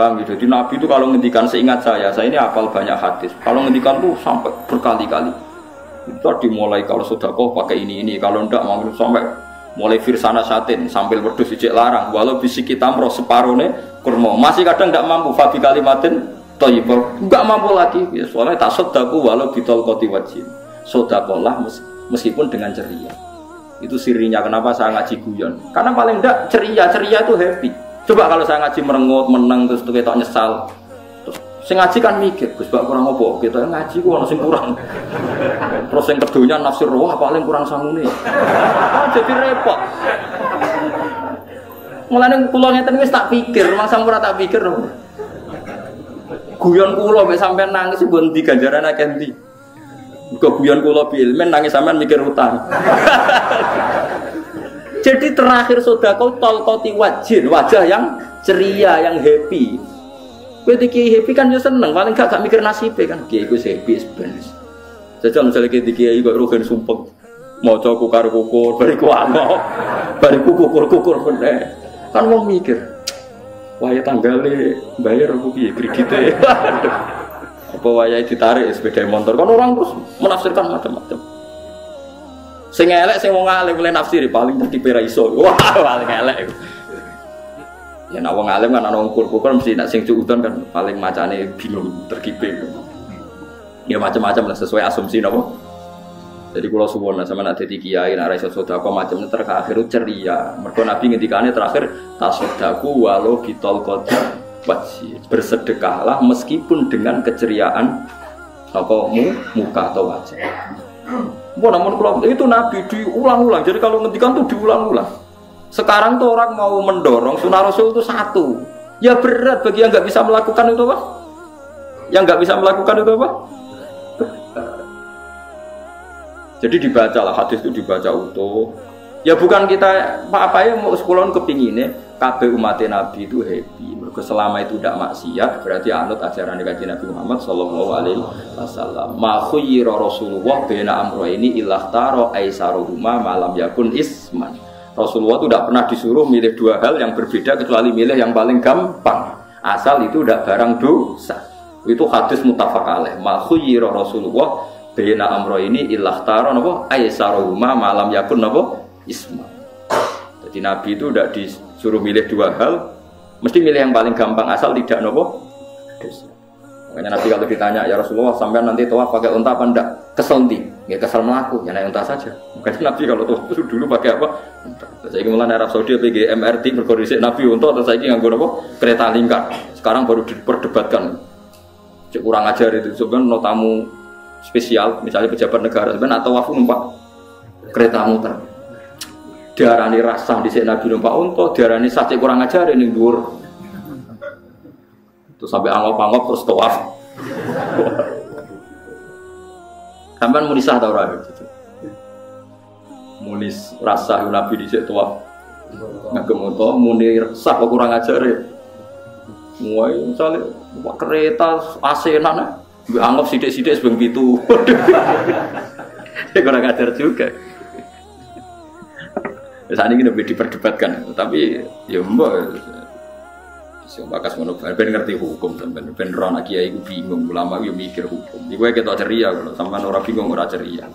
Paham gitu. Jadi Nabi itu kalau ngendikan seingat saya ini hafal banyak hadis. Kalau ngendikan tuh sampai berkali-kali. Itu dimulai kalau sedekah pakai ini, kalau ndak mau sampai mulai firsana satin sambil wedhus ijek larang walau bisik kita mroh separone kurma. Masih kadang ndak mampu fabi kalimatin thayyibah. Enggak mampu lagi. Ya soalnya tasaddaku walau bitolqati wajin. Sedekahlah meskipun dengan ceria. Itu sirinya kenapa saya ngaji guyon. Karena paling ndak ceria-ceria itu happy. Coba kalau saya ngaji merengut, menang terus ketok nyesal. Terus sing ngaji kan mikir, Gus bak kurang opo? Ketok ngaji ku ono sing kurang. Terus sing kedonya nafsir roh paling kurang sangune. Jadi repot. Mulane kula ngeten wis tak pikir, masa ora tak pikir. Guyon kula mek sampean nangis mbon di ganjaran akeh ndi. Muga guyon kula bil men nangis sampean mikir utang. Jadi terakhir sedekah tolqati wajin, wajah yang ceria, yang happy. Kowe iki happy kan yo seneng, paling gak mikir nasibe kan. Kiai iku happy sebenernya. Jajal misale iki kiai kok rugen sumpeng. Maca ku karo kukur, bariku angok. Bariku kukur-kukur meneh. Kan wong mikir. Wayahe tanggale bayar opo piye kredite. Apa wayahe ditarik sepeda motor. Kan orang terus menafsirkan macam-macam. Sing elek sing wong alim mulai nafsiri paling tertipu ra iso. Wah, paling elek iku. Ya nek wong alim kan ana ngukur-ngukur mesti nek sing cuutan kan paling macane bingung terkipe. Ya macam-macam lah sesuai asumsi napa. Jadi kula suwun sampeyan nek dadi kiai nek ra iso sedekah macam terakhir ceria. Mergo Nabi ngendikane terakhir tasodaku walau bitol qadar wajib. Bersedekahlah meskipun dengan keceriaan apamu muka atau wajah. Bon, namun kalau itu Nabi diulang-ulang. Jadi kalau ngendikan tuh diulang-ulang. Sekarang tuh orang mau mendorong sunnah Rasul itu satu. Ya berat bagi yang nggak bisa melakukan itu apa? Yang nggak bisa melakukan itu apa? Jadi dibacalah hadis itu dibaca utuh. Ya bukan kita apa ya mau sekolon kepinginnya. Kabeh umat Nabi itu happy. Mergo selama itu tidak maksiat berarti anut ajaran kanjeng Nabi Muhammad sallallahu alaihi wasallam. Ma khayyira Rasulullah baina amrayni illa ikhtara aisaruhuma ma lam yakun isman. Rasulullah itu tidak pernah disuruh milih dua hal yang berbeda kecuali milih yang paling gampang. Asal itu tidak barang dosa. Itu hadis muttafaq alaih. Ma khayyira Rasulullah baina amrayni illa ikhtara napa aisaruhuma ma lam yakun napa isman. Jadi Nabi itu tidak suruh milih dua hal, mesti milih yang paling gampang asal tidak nopo. Makanya Nabi kalau ditanya ya Rasulullah sampai nanti tawaf pakai unta apa ndak? Kesel ndi? Ya kesel melaku, ya naik unta saja. Makanya Nabi kalau tawaf dulu pakai apa? Unta. Saiki mulane Arab Saudi PG MRT berkorisik Nabi unta terus saiki nganggo nopo? Kereta lingkar. Sekarang baru diperdebatkan. Cek kurang ajar itu sebenarnya tamu spesial misalnya pejabat negara sebenarnya tawaf numpak kereta muter. Diarani rasah dhisik Nabi numpak unta, diarani sate kurang ajar ning dhuwur. Terus sampai angop-angop terus tawaf. Sampeyan munisah ta ora? Munis rasah Nabi dhisik tawaf. Ngagem unta muni rasah kurang ajar. Wah, misale numpak kereta asenan mbek angop sithik-sithik sebeng pitu. Kurang ajar juga. Saat ini lebih diperdebatkan, tapi ya mbak, si Bakas menopang, ben ngerti hukum, ben orang kiai itu bingung, ulama itu mikir hukum. Iku kita ceria kalau, sampean orang bingung orang ceria.